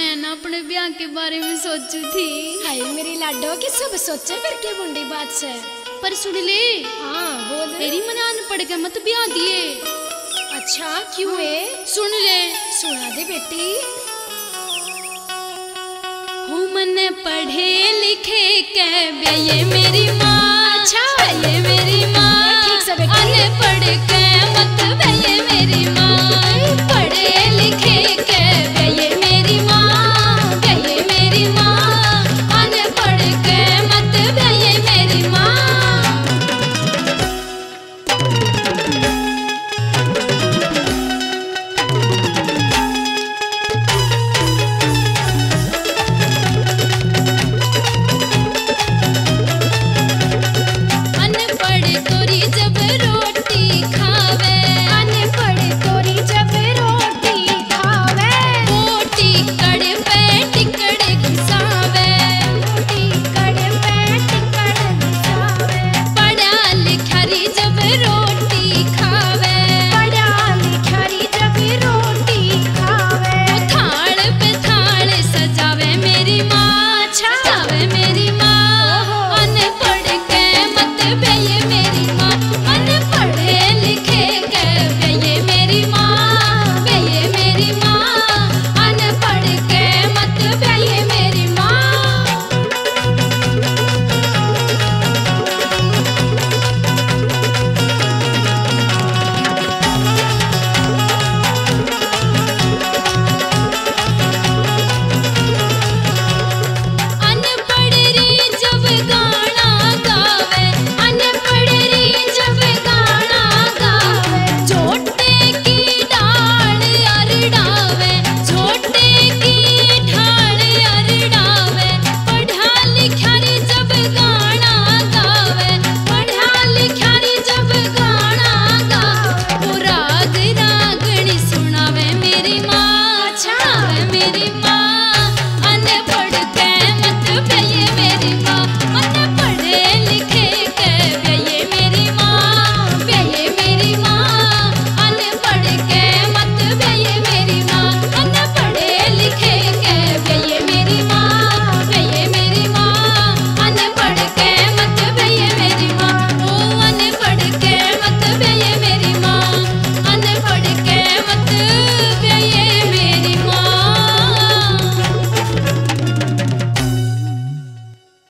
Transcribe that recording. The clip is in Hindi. मैं ना अपने ब्याह के बारे में सोचू थी। हाय मेरी लाडो की सब सोचे फिर के बुंडी बात से। पर सुन ले, हाँ बोल, तेरी मनान पड़ के मत ब्याह दिए। अच्छा क्यों है? सुन ले, सुना दे बेटी। हूँ मने पढ़े लिखे के ये मेरी माँ, अच्छा ये मेरी माँ, अनपढ़ के